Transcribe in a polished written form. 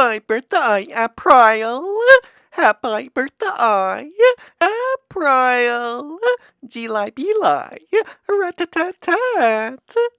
Happy birthday, April! Happy birthday, April! Gilai bilai, rat-a-tat-tat!